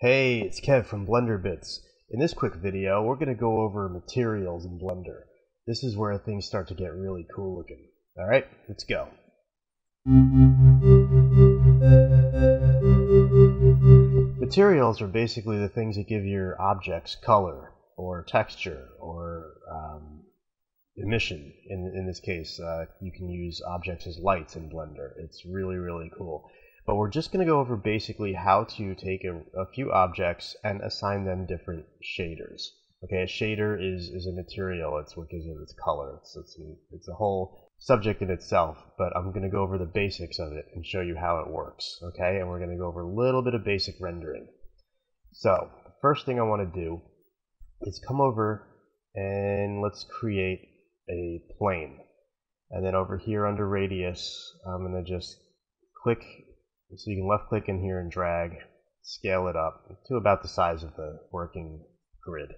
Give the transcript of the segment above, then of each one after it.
Hey, it's Kev from Blender Bits. In this quick video, we're going to go over materials in Blender. This is where things start to get really cool looking. Alright, let's go. Materials are basically the things that give your objects color, or texture, or emission. In this case, you can use objects as lights in Blender. It's really, really cool. But we're just going to go over basically how to take a few objects and assign them different shaders. Okay, a shader is a material. It's what gives it its color. It's a whole subject in itself, but I'm going to go over the basics of it and show you how it works. Okay, and we're going to go over a little bit of basic rendering. So, the first thing I want to do is come over and let's create a plane. And then over here under radius, I'm going to just click. So you can left click in here and drag, scale it up to about the size of the working grid.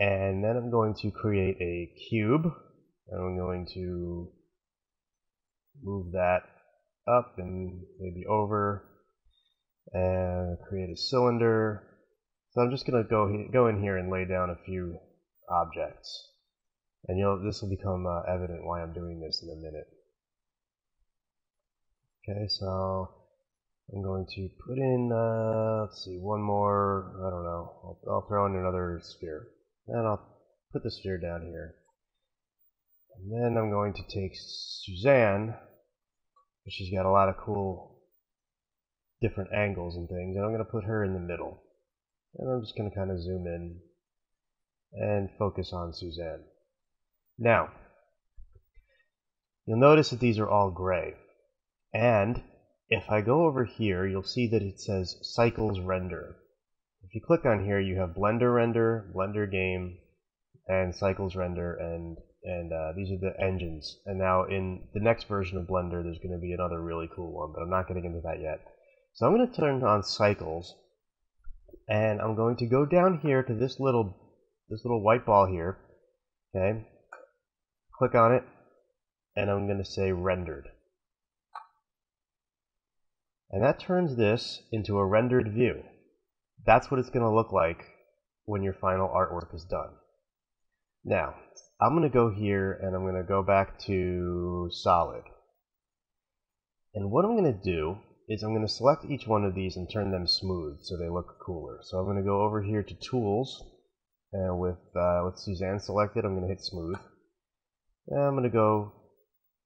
And then I'm going to create a cube, and I'm going to move that up and maybe over, and create a cylinder. So I'm just going to go in here and lay down a few objects. And this will become evident why I'm doing this in a minute. Okay, so I'm going to put in, let's see, one more, I don't know, I'll throw in another sphere. And I'll put the sphere down here. And then I'm going to take Suzanne, she's got a lot of cool different angles and things, and I'm going to put her in the middle. And I'm just going to kind of zoom in and focus on Suzanne. Now, you'll notice that these are all gray. And if I go over here, you'll see that it says Cycles Render. If you click on here, you have Blender Render, Blender Game, and Cycles Render, and these are the engines. And now in the next version of Blender, there's going to be another really cool one, but I'm not getting into that yet. So I'm going to turn on Cycles, and I'm going to go down here to this little white ball here. Okay, click on it, and I'm going to say Rendered. And that turns this into a rendered view. That's what it's going to look like when your final artwork is done. Now, I'm going to go here and I'm going to go back to solid. And what I'm going to do is I'm going to select each one of these and turn them smooth so they look cooler. So I'm going to go over here to tools, and with Suzanne selected, I'm going to hit smooth. And I'm going to go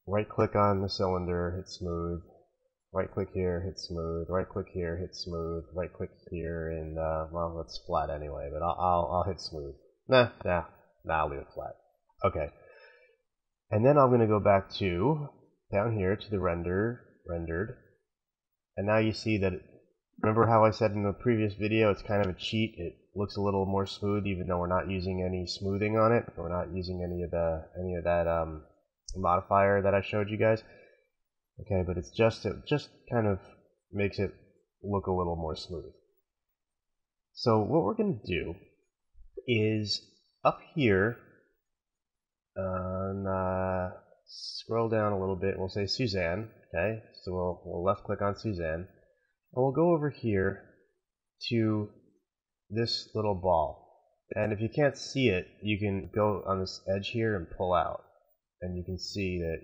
right click on the cylinder, hit smooth. Right click here, hit smooth, right click here, hit smooth, right click here, and well, that's flat anyway, but I'll hit smooth. Nah, I'll leave it flat. Okay. And then I'm going to go back to, down here, to the rendered, and now you see that, remember how I said in the previous video, it's kind of a cheat, it looks a little more smooth even though we're not using any smoothing on it, we're not using any of that modifier that I showed you guys. Okay, but it just kind of makes it look a little more smooth. So what we're going to do is up here, scroll down a little bit. We'll say Suzanne. Okay, so we'll left click on Suzanne, and we'll go over here to this little ball. And if you can't see it, you can go on this edge here and pull out, and you can see that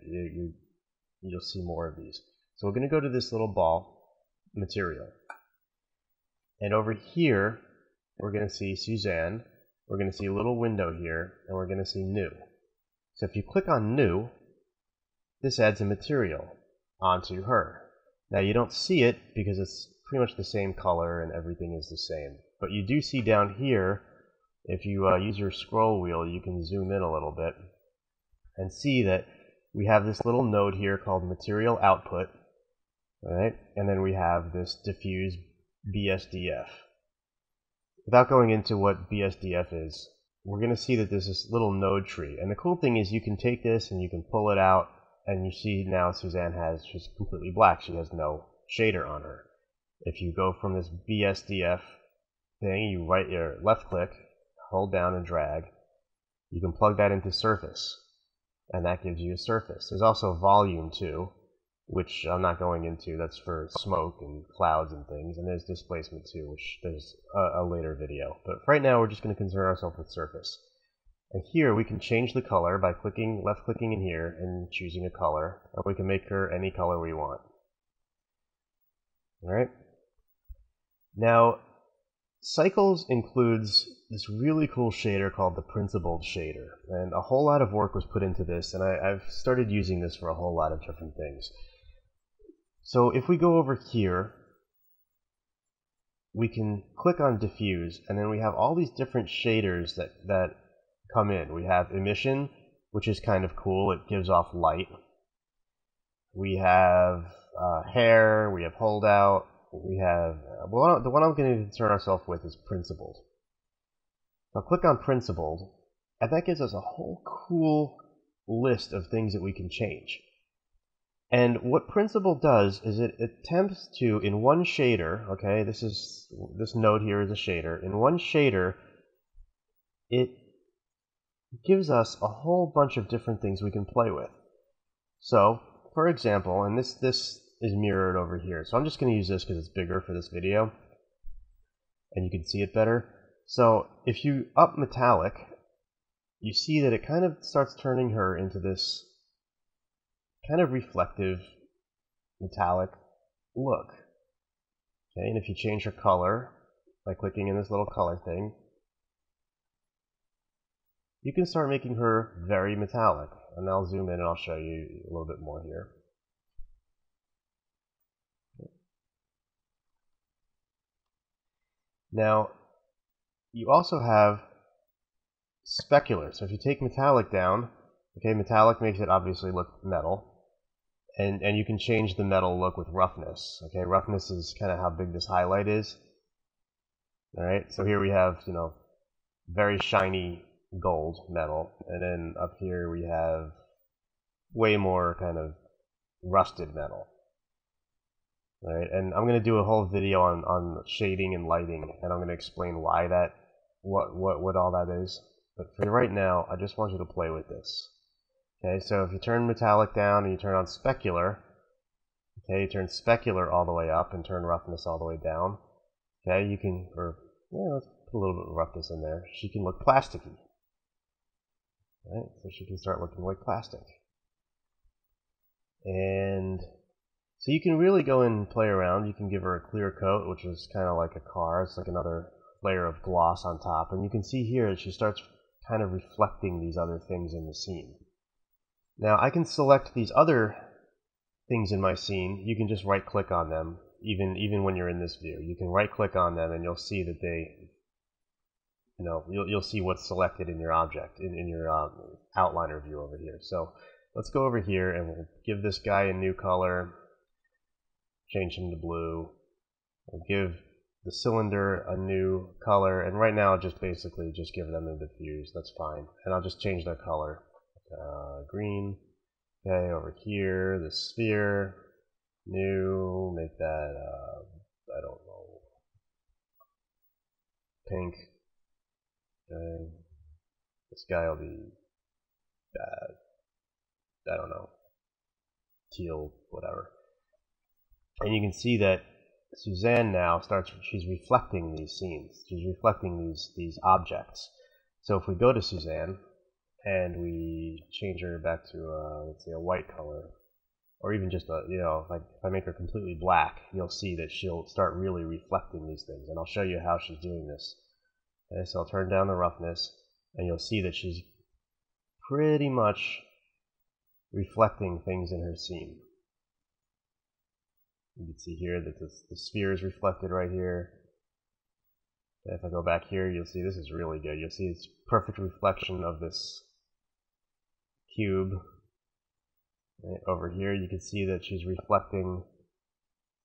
you'll see more of these. So we're going to go to this little ball material. And over here, we're going to see Suzanne. We're going to see a little window here, and we're going to see new. So if you click on new, this adds a material onto her. Now you don't see it because it's pretty much the same color and everything is the same. But you do see down here, if you use your scroll wheel, you can zoom in a little bit and see that we have this little node here called Material Output, right? And then we have this Diffuse BSDF. Without going into what BSDF is, we're going to see that there's this little node tree. And the cool thing is you can take this and you can pull it out, and you see now Suzanne has, she's completely black. She has no shader on her. If you go from this BSDF thing, you right your left click, hold down and drag. You can plug that into Surface. And that gives you a surface. There's also volume too, which I'm not going into. That's for smoke and clouds and things. And there's displacement too, which there's a later video. But for right now, we're just going to concern ourselves with surface. And here we can change the color by clicking, left-clicking in here and choosing a color. Or we can make her any color we want. All right. Now, Cycles includes this really cool shader called the Principled Shader. And a whole lot of work was put into this, and I've started using this for a whole lot of different things. So if we go over here, we can click on Diffuse, and then we have all these different shaders that come in. We have Emission, which is kind of cool. It gives off light. We have Hair, we have Holdout. We have, well, the one I'm going to concern ourselves with is Principled. Now click on Principled, and that gives us a whole cool list of things that we can change. And what Principled does is it attempts to, in one shader, okay, this node here is a shader. In one shader, it gives us a whole bunch of different things we can play with. So, for example, and this is mirrored over here. So I'm just going to use this because it's bigger for this video and you can see it better. So if you up metallic, you see that it kind of starts turning her into this kind of reflective metallic look. Okay, and if you change her color by clicking in this little color thing, you can start making her very metallic. And I'll zoom in and I'll show you a little bit more here. Now, you also have specular. So if you take metallic down, okay, metallic makes it obviously look metal. And you can change the metal look with roughness. Okay, roughness is kind of how big this highlight is. All right, so here we have, you know, very shiny gold metal. And then up here we have way more kind of rusted metal. Right, and I'm going to do a whole video on shading and lighting, and I'm going to explain why that, what all that is. But for right now, I just want you to play with this. Okay, so if you turn metallic down and you turn on specular, okay, you turn specular all the way up and turn roughness all the way down. Okay, you can, or yeah, let's put a little bit of roughness in there. She can look plasticky. Right, so she can start looking like plastic. And so you can really go in and play around. You can give her a clear coat, which is kind of like a car. It's like another layer of gloss on top. And you can see here that she starts kind of reflecting these other things in the scene. Now I can select these other things in my scene. You can just right click on them, even when you're in this view. You can right click on them and you'll see that they, you know, you'll see what's selected in your object, in your outliner view over here. So let's go over here and we'll give this guy a new color. Change him to blue. We'll give the cylinder a new color, and right now I'll just basically just give them a diffuse. That's fine, and I'll just change their color. Green. Okay, over here, the sphere. New. Make that. I don't know. Pink. Okay. This guy will be bad. I don't know. Teal. Whatever. And you can see that Suzanne now starts, she's reflecting these scenes. She's reflecting these objects. So if we go to Suzanne and we change her back to, let's say, a white color, or even just a, you know, like if I make her completely black, you'll see that she'll start really reflecting these things. And I'll show you how she's doing this. Okay, so I'll turn down the roughness, and you'll see that she's pretty much reflecting things in her scene. You can see here that the sphere is reflected right here. And if I go back here, you'll see this is really good. You'll see it's perfect reflection of this cube. Right over here, you can see that she's reflecting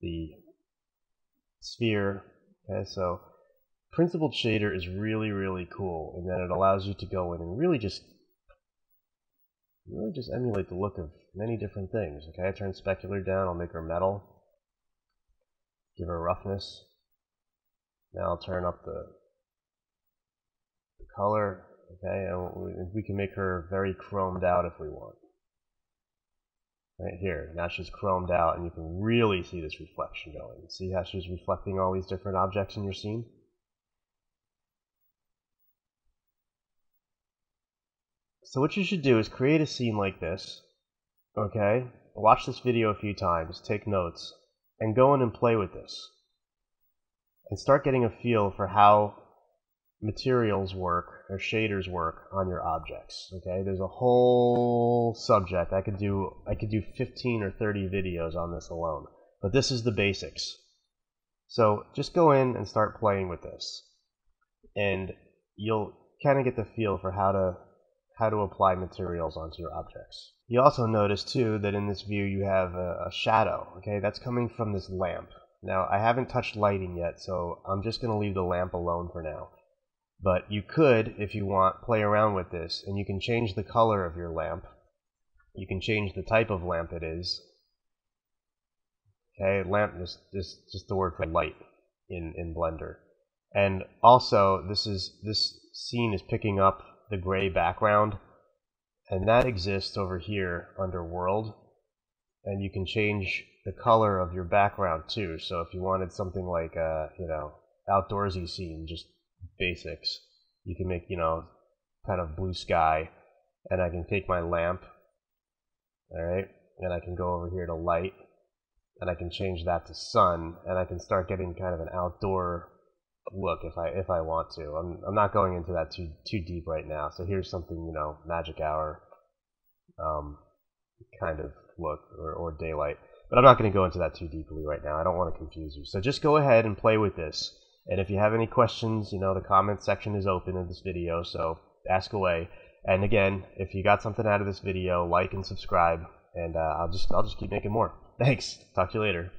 the sphere. Okay, so Principled Shader is really, really cool in that it allows you to go in and really just emulate the look of many different things. Okay, I turn specular down. I'll make her metal. Give her roughness. Now I'll turn up the color. Okay, and we can make her very chromed out if we want. right here. Now she's chromed out and you can really see this reflection going. See how she's reflecting all these different objects in your scene? So what you should do is create a scene like this, okay? Watch this video a few times, take notes, and go in and play with this. And start getting a feel for how materials work, or shaders work, on your objects, okay? There's a whole subject. I could do 15 or 30 videos on this alone, but this is the basics. So just go in and start playing with this. And you'll kind of get the feel for how to apply materials onto your objects. You also notice too that in this view you have a shadow, okay? That's coming from this lamp. Now I haven't touched lighting yet, so I'm just going to leave the lamp alone for now. But you could, if you want, play around with this, and you can change the color of your lamp. You can change the type of lamp it is. Okay, lamp is just the word for light in Blender. And also this scene is picking up the gray background, and that exists over here under World, and you can change the color of your background too. So if you wanted something like you know, outdoorsy scene, just basics, you can make, you know, kind of blue sky, and I can take my lamp, all right, and I can go over here to light, and I can change that to sun, and I can start getting kind of an outdoor look if I want to. I'm not going into that too deep right now. So here's something, you know, magic hour kind of look, or daylight. But I'm not going to go into that too deeply right now. I don't want to confuse you. So just go ahead and play with this. And if you have any questions, you know, the comment section is open in this video, so ask away. And again, if you got something out of this video, like and subscribe, and I'll just keep making more. Thanks. Talk to you later.